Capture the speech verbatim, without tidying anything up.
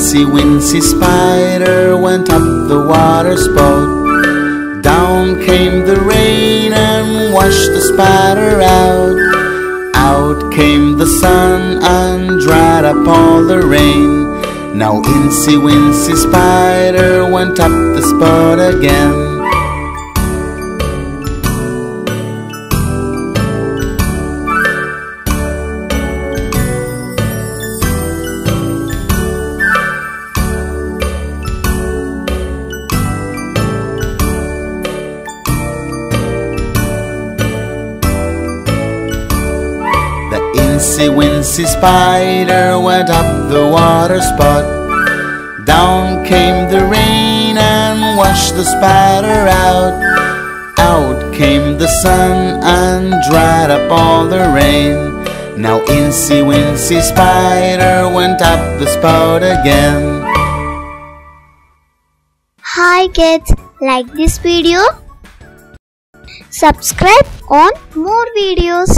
Incy Wincy Spider went up the water spout. Down came the rain and washed the spider out. Out came the sun and dried up all the rain. Now Incy Wincy Spider went up the spout again. Incy Wincy Spider went up the water spout. Down came the rain and washed the spider out. Out came the sun and dried up all the rain. Now Incy Wincy Spider went up the spout again. Hi kids, like this video? Subscribe on more videos.